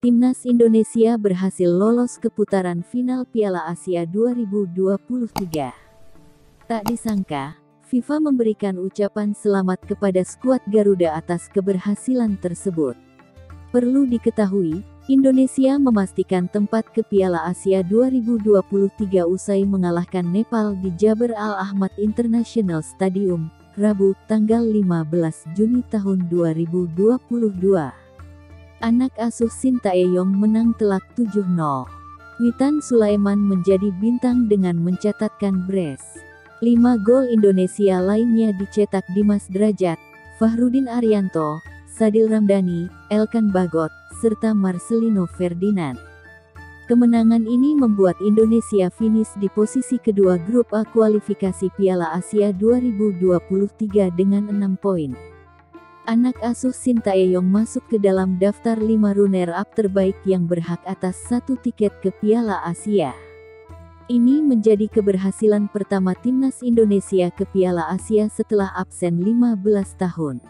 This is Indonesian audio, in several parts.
Timnas Indonesia berhasil lolos ke putaran final Piala Asia 2023. Tak disangka, FIFA memberikan ucapan selamat kepada skuad Garuda atas keberhasilan tersebut. Perlu diketahui, Indonesia memastikan tempat ke Piala Asia 2023 usai mengalahkan Nepal di Jaber Al-Ahmad International Stadium, Rabu, tanggal 15 Juni tahun 2022. Anak asuh Shin Tae-yong menang telak 7-0. Witan Sulaiman menjadi bintang dengan mencatatkan brace. 5 gol Indonesia lainnya dicetak Dimas Dradjat, Fahrudin Arianto, Sadil Ramdhani, Elkan Bagot, serta Marcelino Ferdinand. Kemenangan ini membuat Indonesia finish di posisi kedua grup A kualifikasi Piala Asia 2023 dengan 6 poin. Anak asuh Shin Tae-yong masuk ke dalam daftar 5 runner-up terbaik yang berhak atas 1 tiket ke Piala Asia. Ini menjadi keberhasilan pertama Timnas Indonesia ke Piala Asia setelah absen 15 tahun.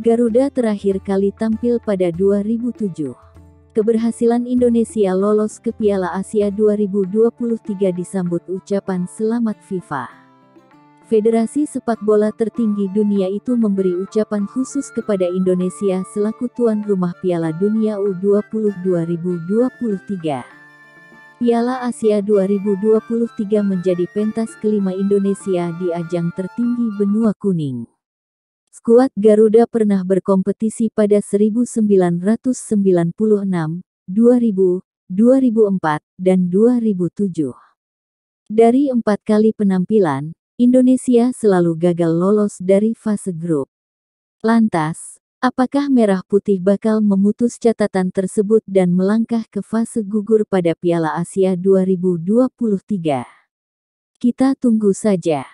Garuda terakhir kali tampil pada 2007. Keberhasilan Indonesia lolos ke Piala Asia 2023 disambut ucapan selamat FIFA. Federasi sepak bola tertinggi dunia itu memberi ucapan khusus kepada Indonesia selaku tuan rumah Piala Dunia U20 2023. Piala Asia 2023 menjadi pentas kelima Indonesia di ajang tertinggi benua kuning. Skuad Garuda pernah berkompetisi pada 1996, 2000, 2004, dan 2007. Dari 4 kali penampilan, Indonesia selalu gagal lolos dari fase grup. Lantas, apakah merah putih bakal memutus catatan tersebut dan melangkah ke fase gugur pada Piala Asia 2023? Kita tunggu saja.